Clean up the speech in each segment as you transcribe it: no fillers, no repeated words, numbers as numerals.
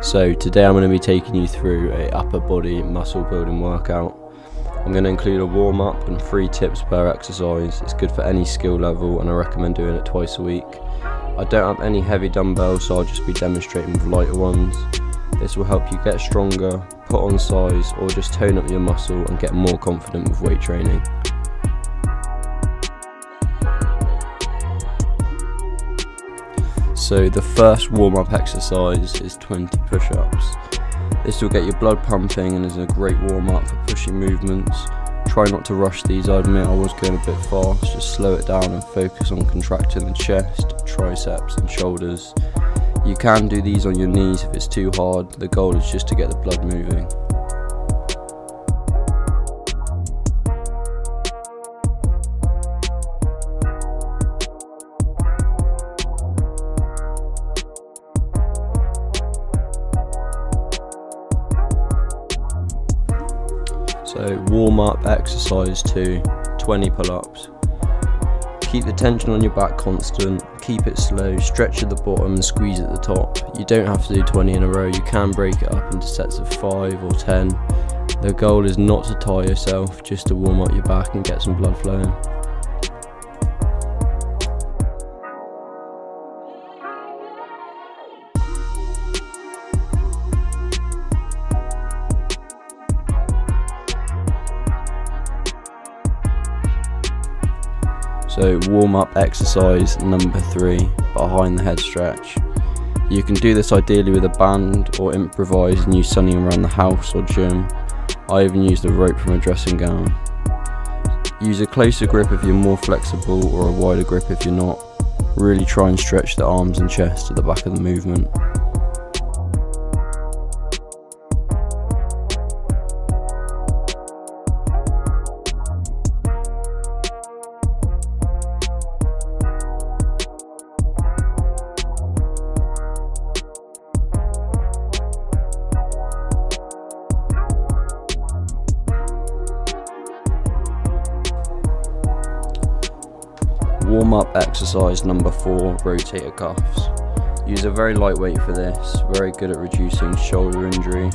So today I'm going to be taking you through an upper body muscle building workout. I'm going to include a warm up and 3 tips per exercise. It's good for any skill level and I recommend doing it twice a week. I don't have any heavy dumbbells, so I'll just be demonstrating with lighter ones. This will help you get stronger, put on size, or just tone up your muscle and get more confident with weight training. So the first warm-up exercise is 20 push-ups. This will get your blood pumping and is a great warm-up for pushing movements. Try not to rush these, I admit I was going a bit fast, just slow it down and focus on contracting the chest, triceps and shoulders. You can do these on your knees if it's too hard, the goal is just to get the blood moving. So warm up exercise 2, 20 pull-ups. Keep the tension on your back constant, keep it slow, stretch at the bottom and squeeze at the top. You don't have to do 20 in a row, you can break it up into sets of 5 or 10. The goal is not to tire yourself, just to warm up your back and get some blood flowing. So warm up exercise number 3, behind the head stretch. You can do this ideally with a band or improvise and use something around the house or gym. I even used a rope from a dressing gown. Use a closer grip if you're more flexible or a wider grip if you're not. Really try and stretch the arms and chest at the back of the movement. Warm-up exercise number 4, rotator cuffs. Use a very light weight for this, very good at reducing shoulder injury,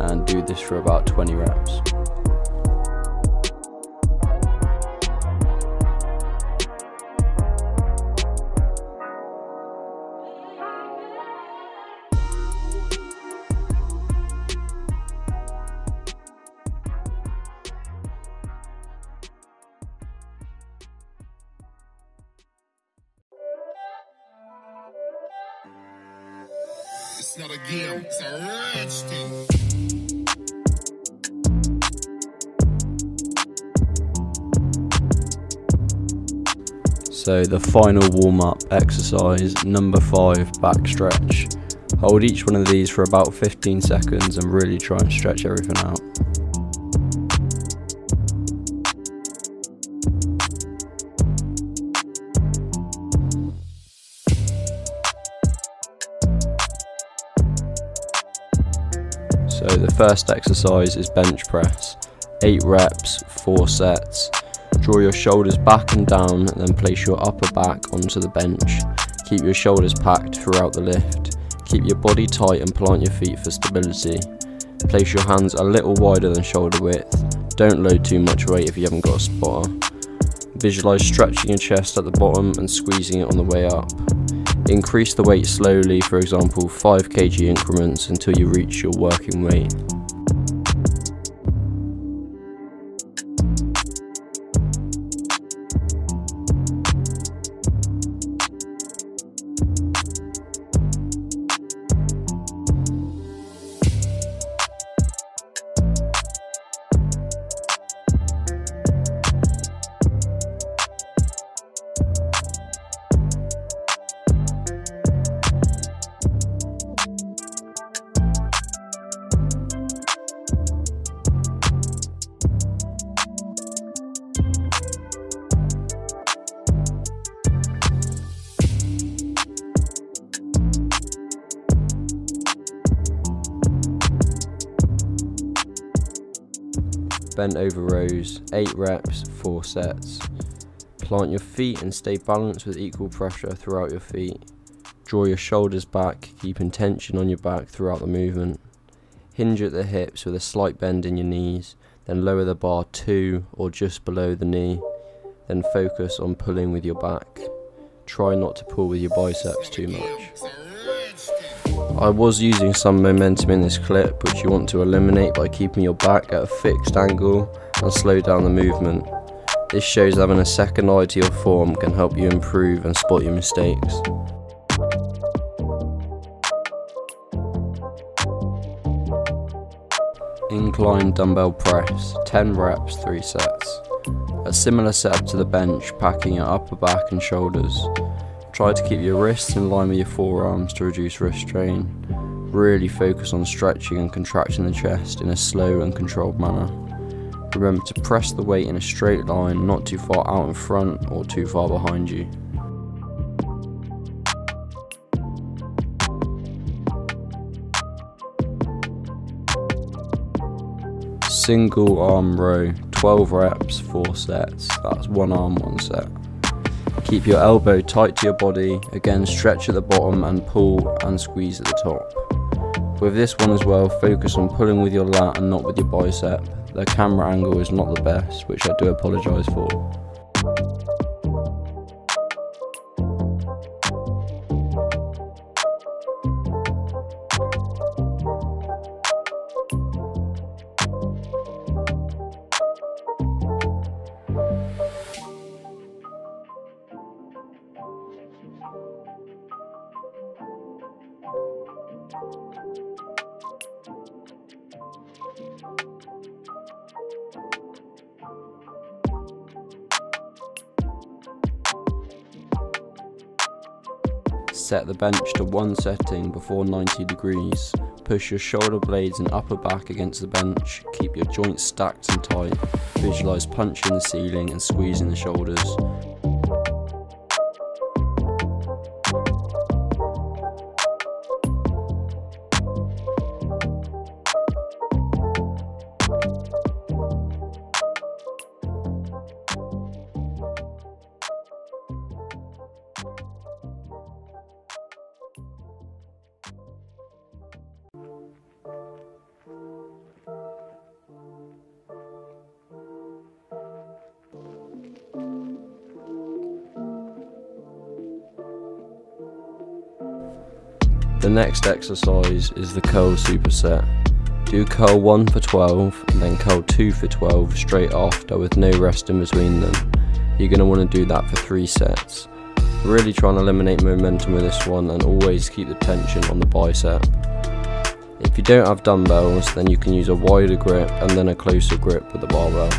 and do this for about 20 reps. It's not a game, it's a rage thing. So the final warm-up exercise, number 5, back stretch. Hold each one of these for about 15 seconds and really try and stretch everything out. So the first exercise is bench press, 8 reps, 4 sets. Draw your shoulders back and down, and then place your upper back onto the bench. Keep your shoulders packed throughout the lift. Keep your body tight and plant your feet for stability. Place your hands a little wider than shoulder width. Don't load too much weight if you haven't got a spotter. Visualize stretching your chest at the bottom and squeezing it on the way up. Increase the weight slowly, for example 5 kg increments until you reach your working weight. Bent over rows, 8 reps, 4 sets. Plant your feet and stay balanced with equal pressure throughout your feet. Draw your shoulders back, keeping tension on your back throughout the movement. Hinge at the hips with a slight bend in your knees, then lower the bar to or just below the knee, then focus on pulling with your back. Try not to pull with your biceps too much. I was using some momentum in this clip, which you want to eliminate by keeping your back at a fixed angle and slow down the movement. This shows having a second eye to your form can help you improve and spot your mistakes. Incline dumbbell press, 10 reps, 3 sets. A similar setup to the bench, packing your upper back and shoulders. Try to keep your wrists in line with your forearms to reduce wrist strain. Really focus on stretching and contracting the chest in a slow and controlled manner. Remember to press the weight in a straight line, not too far out in front or too far behind you. Single arm row, 12 reps, 4 sets. That's one arm, one set. Keep your elbow tight to your body, again stretch at the bottom and pull and squeeze at the top. With this one as well, focus on pulling with your lat and not with your bicep. The camera angle is not the best, which I do apologise for. Set the bench to one setting before 90 degrees. Push your shoulder blades and upper back against the bench. Keep your joints stacked and tight. Visualize punching the ceiling and squeezing the shoulders. The next exercise is the curl superset. Do curl 1 for 12 and then curl 2 for 12 straight after with no rest in between them. You're going to want to do that for 3 sets. Really try and eliminate momentum with this one and always keep the tension on the bicep. If you don't have dumbbells, then you can use a wider grip and then a closer grip with the barbell.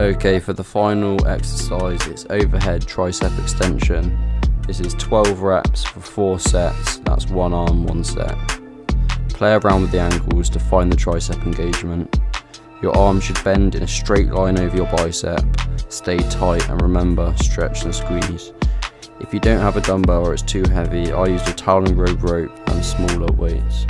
Okay, for the final exercise, it's overhead tricep extension. This is 12 reps for 4 sets, that's one arm, one set. Play around with the angles to find the tricep engagement. Your arm should bend in a straight line over your bicep. Stay tight and remember, stretch and squeeze. If you don't have a dumbbell or it's too heavy, I used a toweling rope and smaller weights.